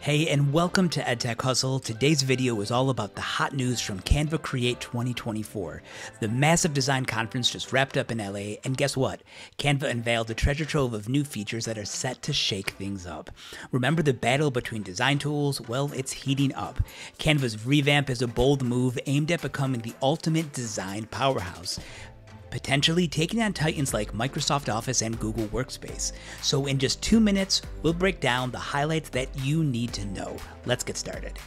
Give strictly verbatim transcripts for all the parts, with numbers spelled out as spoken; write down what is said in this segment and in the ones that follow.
Hey, and welcome to EdTech Hustle. Today's video is all about the hot news from Canva Create twenty twenty-four. The massive design conference just wrapped up in L A, and guess what? Canva unveiled a treasure trove of new features that are set to shake things up. Remember the battle between design tools? Well, it's heating up. Canva's revamp is a bold move aimed at becoming the ultimate design powerhouse, potentially taking on titans like Microsoft Office and Google Workspace. So in just two minutes, we'll break down the highlights that you need to know. Let's get started.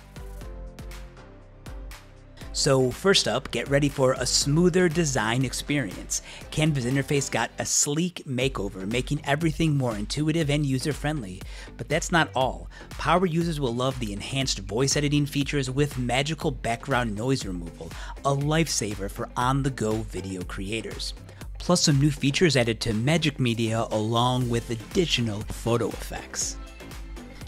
So first up, get ready for a smoother design experience. Canva's interface got a sleek makeover, making everything more intuitive and user-friendly. But that's not all. Power users will love the enhanced voice editing features with magical background noise removal, a lifesaver for on-the-go video creators. Plus some new features added to Magic Media along with additional photo effects.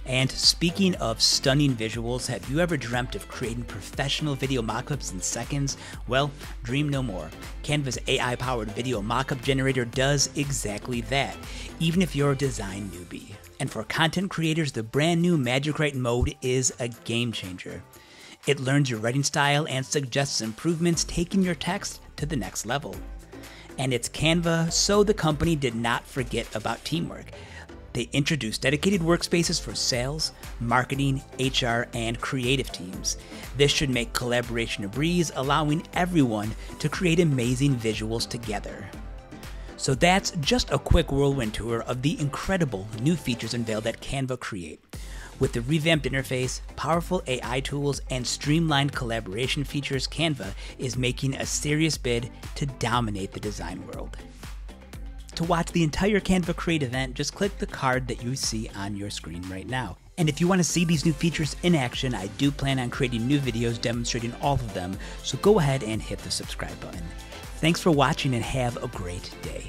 And speaking of stunning visuals, have you ever dreamt of creating professional video mockups in seconds? Well, dream no more. Canva's A I-powered video mockup generator does exactly that, even if you're a design newbie. And for content creators, the brand new MagicWrite mode is a game changer. It learns your writing style and suggests improvements, taking your text to the next level. And it's Canva, so the company did not forget about teamwork. They introduced dedicated workspaces for sales, marketing, H R, and creative teams. This should make collaboration a breeze, allowing everyone to create amazing visuals together. So that's just a quick whirlwind tour of the incredible new features unveiled at Canva Create. With the revamped interface, powerful A I tools, and streamlined collaboration features, Canva is making a serious bid to dominate the design world. To watch the entire Canva Create event, just click the card that you see on your screen right now. And if you want to see these new features in action, I do plan on creating new videos demonstrating all of them, so go ahead and hit the subscribe button. Thanks for watching and have a great day.